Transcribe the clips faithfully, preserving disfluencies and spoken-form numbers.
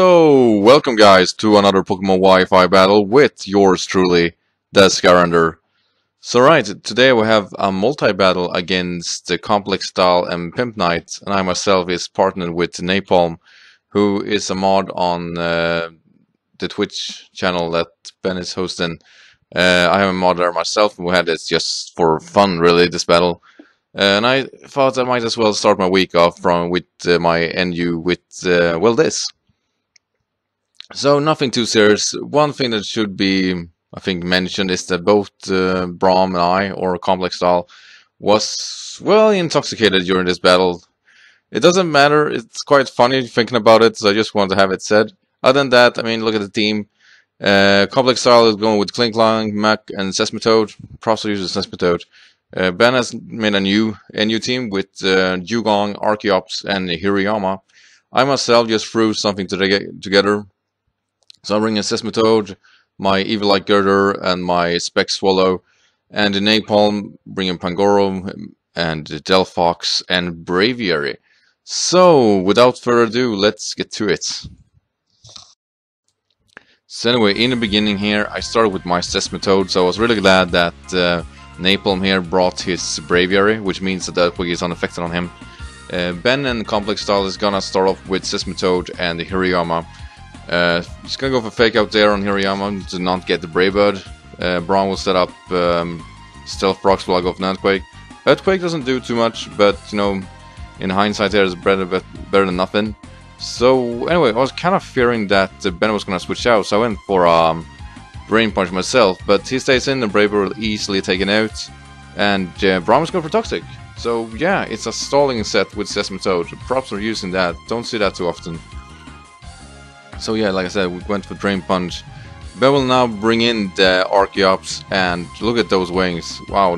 So, welcome guys to another Pokemon Wi-Fi battle with yours truly, the Skyrander. So right, today we have a multi-battle against the Complexstyle and Pimpnite, and I myself is partnered with Napalm, who is a mod on uh, the Twitch channel that Ben is hosting. Uh, I am a mod there myself, and we had this just for fun really, this battle. Uh, and I thought I might as well start my week off from with uh, my N U with, uh, well, this. So, nothing too serious. One thing that should be, I think, mentioned is that both uh, Braum and I, or Complexstyle, was, well, intoxicated during this battle. It doesn't matter, it's quite funny thinking about it, so I just want to have it said. Other than that, I mean, look at the team. Uh, Complexstyle is going with Klinklang, Mac, and Seismitoad. Props to uses Seismitoad. Uh, Ben has made a new a new team with uh, Dugong, Archeops, and Hariyama. I myself just threw something to together. So I'm bringing Seismitoad, my Evil-like Girder, and my Spec Swallow, and in Napalm, bringing Pangoro, and Delphox, and Braviary. So, without further ado, let's get to it. So anyway, in the beginning here, I started with my Seismitoad, so I was really glad that Uh, Napalm here brought his Braviary, which means that that Earthquake is unaffected on him. Uh, Ben and Complexstyle is gonna start off with Seismitoad and Hariyama. Uh, he's gonna go for Fake Out there on Hariyama to not get the Brave Bird. Uh, Braum will set up um, Stealth Rocks while I go for an Earthquake. Earthquake doesn't do too much, but you know, in hindsight there is better, better than nothing. So anyway, I was kind of fearing that Ben was gonna switch out, so I went for um, Brain Punch myself, but he stays in, and Braver will easily take it out, and uh, Braum is going for Toxic. So yeah, it's a stalling set with Seismitoad. Props for using that, don't see that too often. So yeah, like I said, we went for Drain Punch. Ben will now bring in the Archeops, and look at those wings, wow,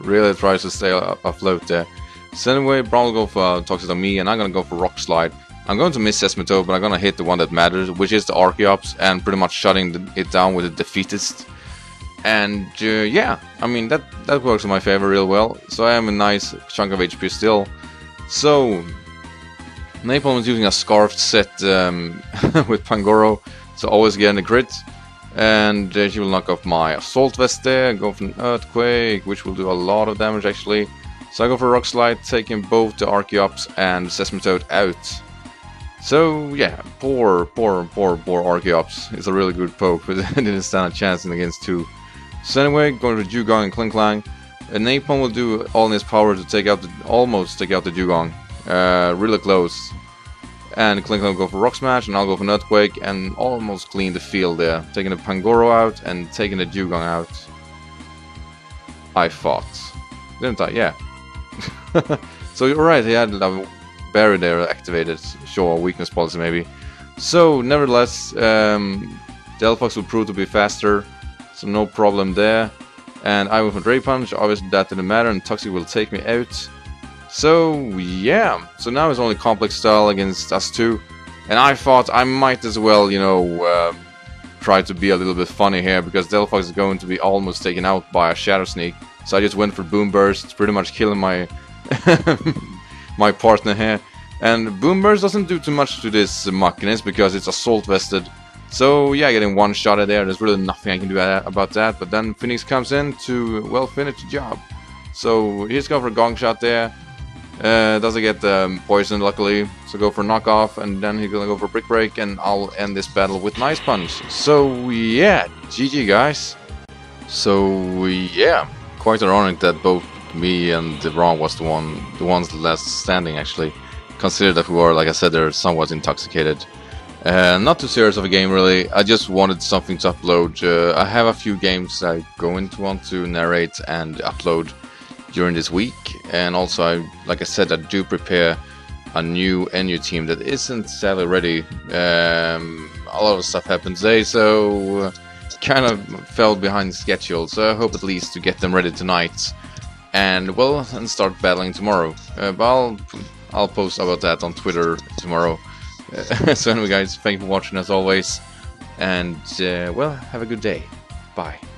really tries to stay afloat there. So anyway, Braum will go for Toxic on me, and I'm going to go for Rock Slide. I'm going to miss Seismitoad, but I'm going to hit the one that matters, which is the Archeops, and pretty much shutting the, it down with the defeatist. And uh, yeah, I mean, that, that works in my favor real well, so I have a nice chunk of H P still. So, Napalm is using a Scarfed set um, with Pangoro, so always getting a crit. And uh, she will knock off my Assault Vest there, go for an Earthquake, which will do a lot of damage actually. So I go for Rock Slide, taking both the Archeops and Seismitoad out. So yeah, poor, poor, poor, poor Archeops. It's a really good poke, but I didn't stand a chance against two. So anyway, going to Dugong and Klinklang. And Napalm will do all in his power to take out the, almost take out the Dugong. Uh, really close. And Klinklang will go for Rock Smash, and I'll go for an Earthquake, and almost clean the field there. Taking the Pangoro out, and taking the Dugong out. I fought. Didn't I? Yeah. So you're right, he had level Barrier there activated, sure, weakness policy maybe. So, nevertheless, um, Delphox will prove to be faster, so no problem there. And I went for Drain Punch, obviously that didn't matter, and Toxic will take me out. So, yeah, so now it's only Complexstyle against us two. And I thought I might as well, you know, uh, try to be a little bit funny here, because Delphox is going to be almost taken out by a Shadow Sneak. So I just went for Boom Burst, pretty much killing my my partner here, and Boom Burst doesn't do too much to this uh, muckiness because it's assault vested. So yeah, getting one shot at there, there's really nothing I can do about that, but then Phoenix comes in to, well, finish the job. So he's going for a Gong Shot there, uh, doesn't get um, poisoned luckily, so go for knockoff, and then he's gonna go for Brick Break, and I'll end this battle with Nice Punch. So yeah, G G guys. So yeah, quite ironic that both me and Braum was the one, the ones last standing actually. Consider that we were, like I said, they're somewhat intoxicated. Uh, not too serious of a game really. I just wanted something to upload. Uh, I have a few games I going to want to narrate and upload during this week. And also, I, like I said, I do prepare a new N U team that isn't sadly ready. Um, a lot of stuff happened today, so kind of fell behind schedule. So I hope at least to get them ready tonight. And well, and start battling tomorrow. Uh, but I'll I'll post about that on Twitter tomorrow. Uh, so anyway, guys, thank you for watching as always, and uh, well, have a good day. Bye.